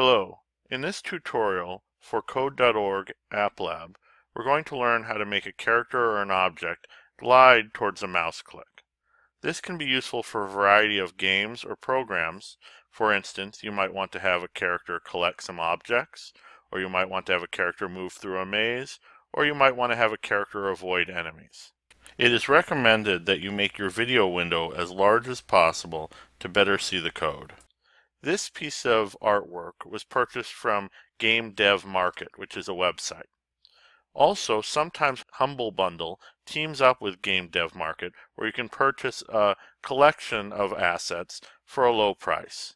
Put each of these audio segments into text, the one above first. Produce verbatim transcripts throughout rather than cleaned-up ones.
Hello. In this tutorial for Code dot org App Lab, we're going to learn how to make a character or an object glide towards a mouse click. This can be useful for a variety of games or programs. For instance, you might want to have a character collect some objects, or you might want to have a character move through a maze, or you might want to have a character avoid enemies. It is recommended that you make your video window as large as possible to better see the code. This piece of artwork was purchased from Game Dev Market, which is a website. Also, sometimes Humble Bundle teams up with Game Dev Market, where you can purchase a collection of assets for a low price.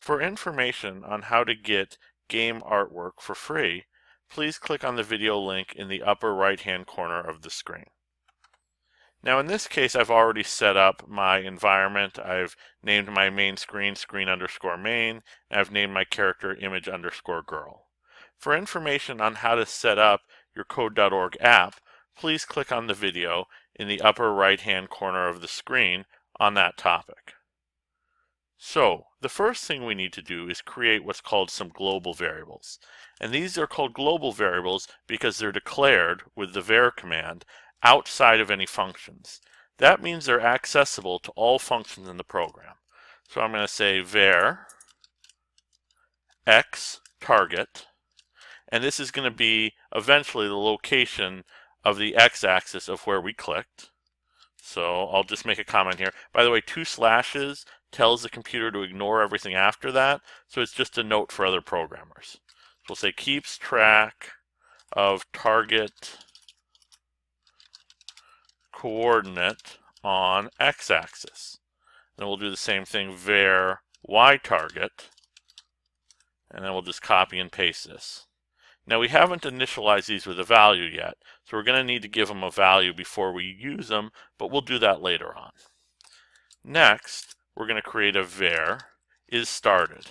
For information on how to get game artwork for free, please click on the video link in the upper right-hand corner of the screen. Now in this case, I've already set up my environment. I've named my main screen screen underscore main, and I've named my character image underscore girl. For information on how to set up your Code dot org app, please click on the video in the upper right-hand corner of the screen on that topic. So, the first thing we need to do is create what's called some global variables. And these are called global variables because they're declared with the var command outside of any functions. That means they're accessible to all functions in the program. So I'm going to say var x target, and this is going to be eventually the location of the x-axis of where we clicked. So I'll just make a comment here. By the way, two slashes tells the computer to ignore everything after that, so it's just a note for other programmers. So we'll say keeps track of target coordinate on x-axis. Then we'll do the same thing var y target, and then we'll just copy and paste this. Now we haven't initialized these with a value yet, so we're going to need to give them a value before we use them, but we'll do that later on. Next, we're going to create a var is started,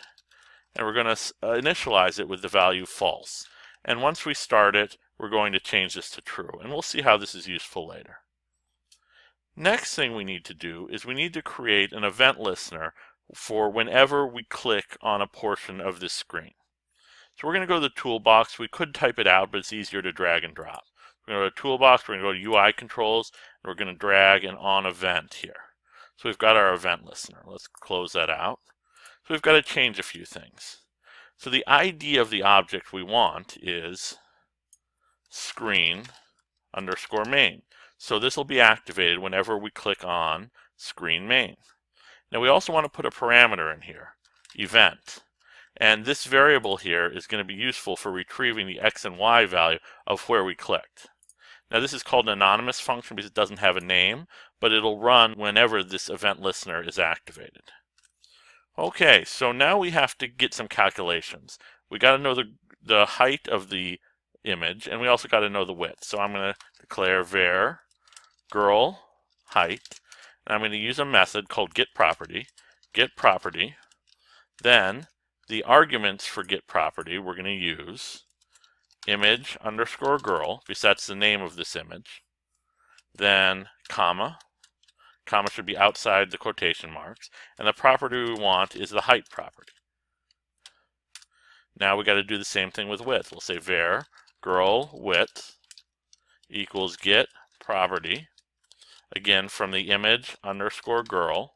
and we're going to initialize it with the value false. And once we start it, we're going to change this to true, and we'll see how this is useful later. Next thing we need to do is we need to create an event listener for whenever we click on a portion of this screen. So we're going to go to the toolbox. We could type it out, but it's easier to drag and drop. We're going to go to toolbox, we're going to go to U I controls, and we're going to drag an on event here. So we've got our event listener. Let's close that out. So we've got to change a few things. So the I D of the object we want is screen underscore main. So this will be activated whenever we click on screen main. Now we also want to put a parameter in here, event. And this variable here is going to be useful for retrieving the x and y value of where we clicked. Now this is called an anonymous function because it doesn't have a name, but it'll run whenever this event listener is activated. Okay, so now we have to get some calculations. We got to know the, the height of the image, and we also got to know the width. So I'm going to declare var girl height, and I'm going to use a method called get property, get property. Then the arguments for get property we're going to use image underscore girl, because that's the name of this image. Then comma, comma should be outside the quotation marks, and the property we want is the height property. Now we got to do the same thing with width. We'll say var girl width equals get property, again from the image underscore girl,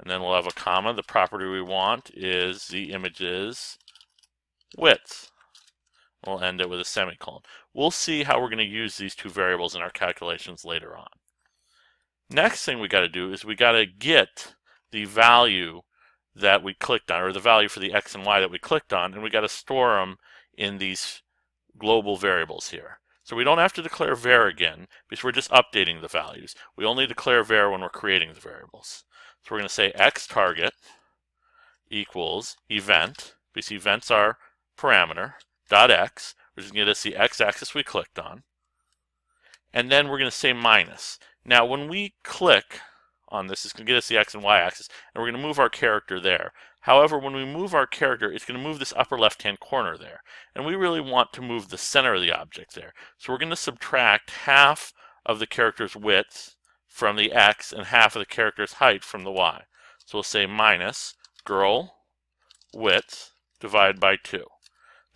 and then we'll have a comma. The property we want is the image's width. We'll end it with a semicolon. We'll see how we're going to use these two variables in our calculations later on. Next thing we got to do is we got to get the value that we clicked on, or the value for the x and y that we clicked on, and we got to store them in these global variables here. So we don't have to declare var again, because we're just updating the values. We only declare var when we're creating the variables. So we're going to say x target equals event, because events are parameter, dot x, which is going to get us the x-axis we clicked on. And then we're going to say minus. Now when we click on this, it's going to get us the x and y-axis, and we're going to move our character there. However, when we move our character, it's going to move this upper left-hand corner there. And we really want to move the center of the object there. So we're going to subtract half of the character's width from the x and half of the character's height from the y. So we'll say minus girl width divided by two.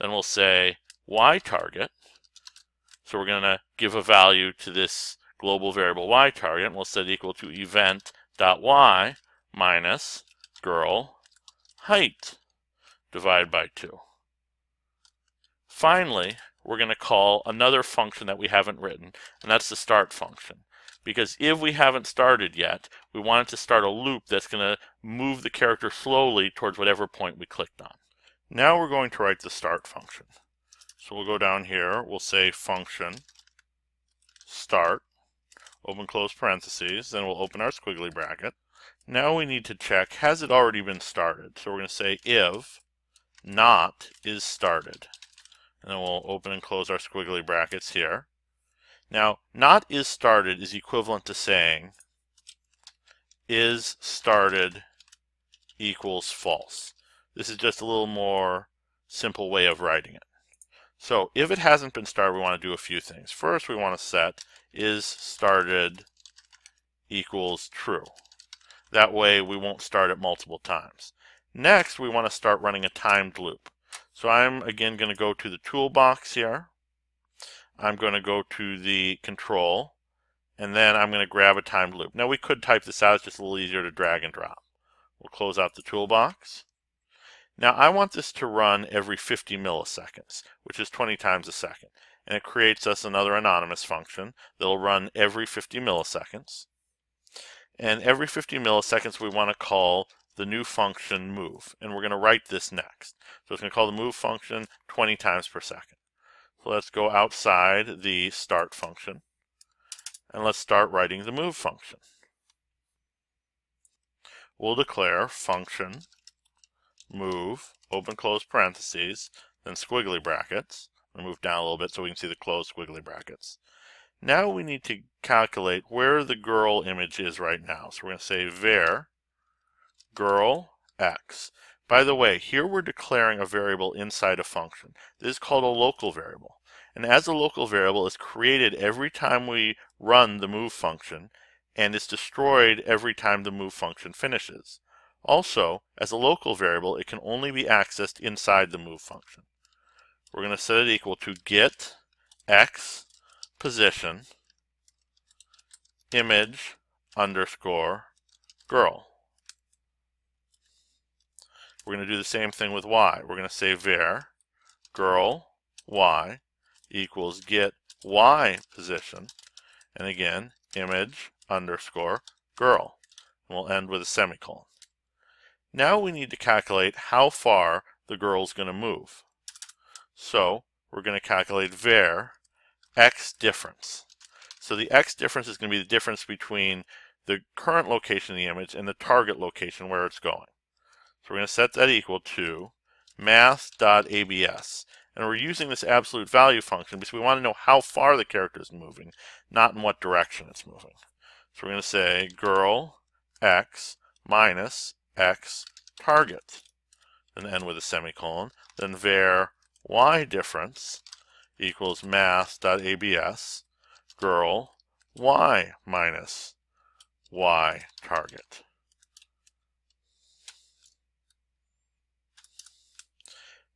Then we'll say y target. So we're going to give a value to this global variable y target, and we'll set it equal to event.y minus girl height divided by two. Finally, we're going to call another function that we haven't written, and that's the start function. Because if we haven't started yet, we want it to start a loop that's going to move the character slowly towards whatever point we clicked on. Now we're going to write the start function. So we'll go down here, we'll say function start, open close parentheses, then we'll open our squiggly bracket. Now we need to check, has it already been started? So we're going to say if not is started. And then we'll open and close our squiggly brackets here. Now, not is started is equivalent to saying is started equals false. This is just a little more simple way of writing it. So if it hasn't been started, we want to do a few things. First, we want to set is started equals true. That way we won't start it multiple times. Next, we want to start running a timed loop. So I'm again going to go to the toolbox here. I'm going to go to the control, and then I'm going to grab a timed loop. Now we could type this out, it's just a little easier to drag and drop. We'll close out the toolbox. Now I want this to run every fifty milliseconds, which is twenty times a second. And it creates us another anonymous function that'll run every fifty milliseconds. And every fifty milliseconds we want to call the new function move, and we're going to write this next. So it's going to call the move function twenty times per second. So let's go outside the start function, and let's start writing the move function. We'll declare function move, open close parentheses, then squiggly brackets. I'll move down a little bit so we can see the closed squiggly brackets. Now we need to calculate where the girl image is right now. So we're going to say var girl x. By the way, here we're declaring a variable inside a function. This is called a local variable. And as a local variable, it's created every time we run the move function, and it's destroyed every time the move function finishes. Also, as a local variable, it can only be accessed inside the move function. We're going to set it equal to get x position image underscore girl. We're going to do the same thing with y. We're going to say var girl y equals get y position, and again image underscore girl. And we'll end with a semicolon. Now we need to calculate how far the girl's going to move. So we're going to calculate var x difference. So the x difference is going to be the difference between the current location of the image and the target location where it's going. So we're going to set that equal to math.abs. And we're using this absolute value function because we want to know how far the character is moving, not in what direction it's moving. So we're going to say girl x minus x target, and end with a semicolon. Then var y difference equals math.abs girl y minus y target.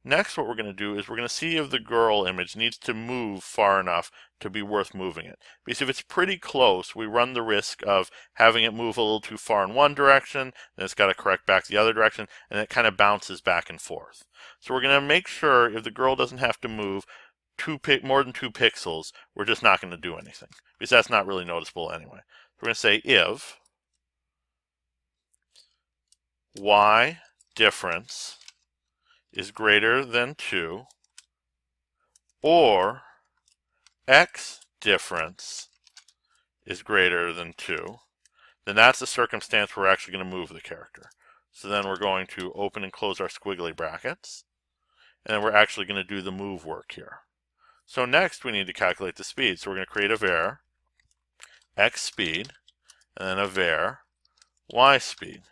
Next, what we're going to do is we're going to see if the girl image needs to move far enough to be worth moving it. Because if it's pretty close, we run the risk of having it move a little too far in one direction, then it's got to correct back the other direction, and it kind of bounces back and forth. So we're going to make sure if the girl doesn't have to move two pi- more than two pixels, we're just not going to do anything, because that's not really noticeable anyway. We're going to say if y difference is greater than two, or x difference is greater than two, then that's the circumstance where we're actually going to move the character. So then we're going to open and close our squiggly brackets, and then we're actually going to do the move work here. So next we need to calculate the speed. So we're going to create a var x speed, and then a var y speed.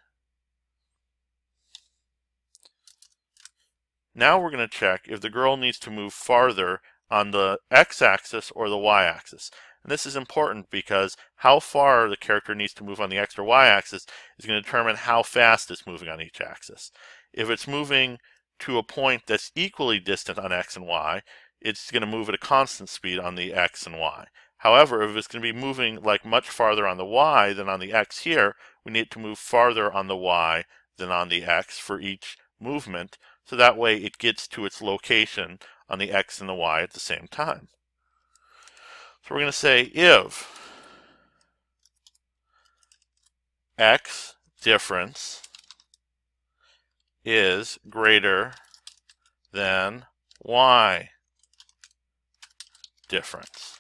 Now we're going to check if the girl needs to move farther on the x-axis or the y-axis. And this is important because how far the character needs to move on the x or y-axis is going to determine how fast it's moving on each axis. If it's moving to a point that's equally distant on x and y, it's going to move at a constant speed on the x and y. However, if it's going to be moving like much farther on the y than on the x here, we need it to move farther on the y than on the x for each movement, so that way it gets to its location on the x and the y at the same time. So we're going to say if x difference is greater than y difference.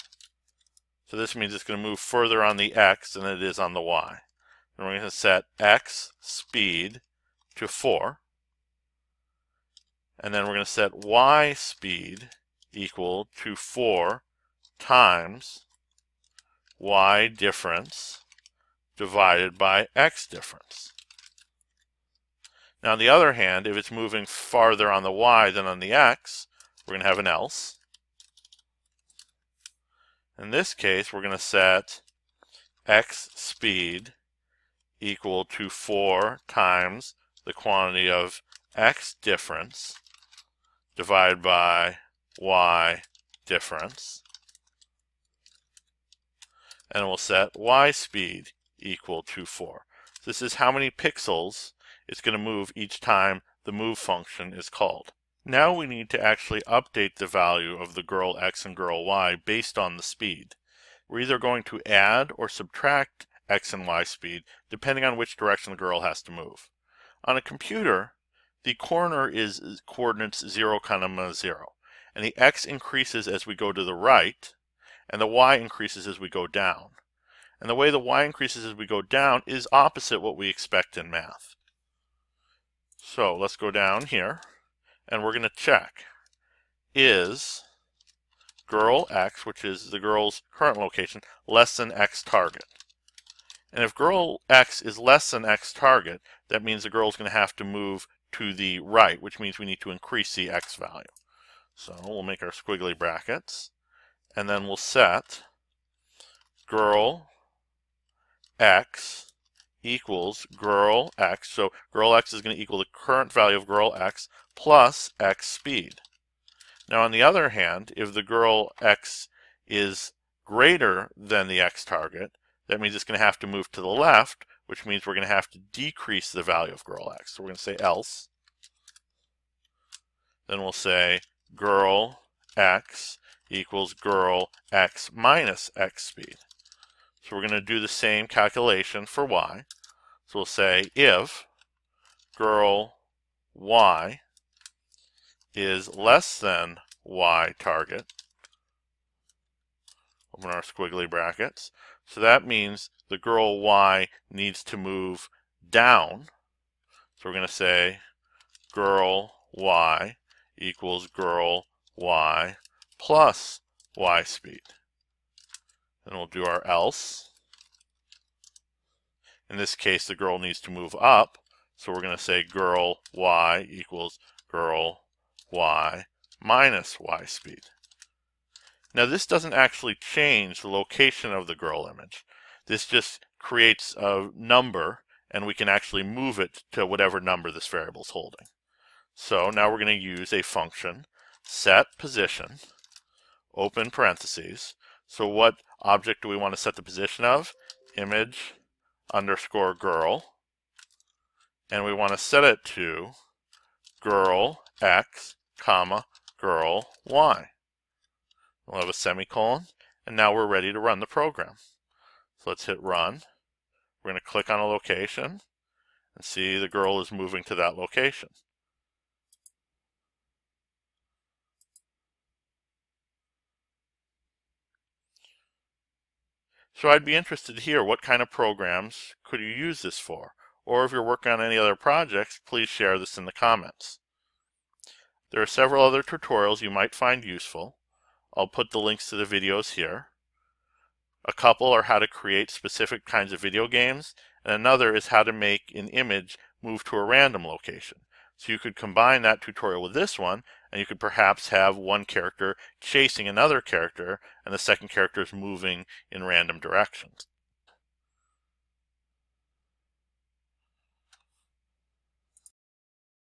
So this means it's going to move further on the x than it is on the y. And we're going to set x speed to four. And then we're going to set y speed equal to four times y difference divided by x difference. Now, on the other hand, if it's moving farther on the y than on the x, we're going to have an else. In this case, we're going to set x speed equal to four times the quantity of x difference divided by y difference. And we'll set y speed equal to four. This is how many pixels it's going to move each time the move function is called. Now we need to actually update the value of the girl x and girl y based on the speed. We're either going to add or subtract x and y speed depending on which direction the girl has to move. On a computer, the corner is coordinates zero comma zero, and the x increases as we go to the right, and the y increases as we go down. And the way the y increases as we go down is opposite what we expect in math. So let's go down here, and we're going to check, is girl x, which is the girl's current location, less than x target? And if girl x is less than x target, that means the girl's going to have to move to the right, which means we need to increase the x value. So we'll make our squiggly brackets, and then we'll set girl x equals girl x, so girl x is going to equal the current value of girl x plus x speed. Now, on the other hand, if the girl x is greater than the x target, that means it's going to have to move to the left, which means we're going to have to decrease the value of girl x. So we're going to say else. Then we'll say girl x equals girl x minus x speed. So we're going to do the same calculation for y. So we'll say if girl y is less than y target, open our squiggly brackets, so that means the girl y needs to move down. So we're going to say girl y equals girl y plus y speed. Then we'll do our else. In this case, the girl needs to move up, so we're going to say girl y equals girl y minus y speed. Now, this doesn't actually change the location of the girl image. This just creates a number, and we can actually move it to whatever number this variable is holding. So now we're going to use a function, set position, open parentheses. So what object do we want to set the position of? Image underscore girl. And we want to set it to girl x comma girl y. We'll have a semicolon, and now we're ready to run the program. So let's hit run. We're going to click on a location and see the girl is moving to that location. So I'd be interested to hear what kind of programs could you use this for, or if you're working on any other projects, please share this in the comments. There are several other tutorials you might find useful. I'll put the links to the videos here. A couple are how to create specific kinds of video games, and another is how to make an image move to a random location. So you could combine that tutorial with this one, and you could perhaps have one character chasing another character, and the second character is moving in random directions.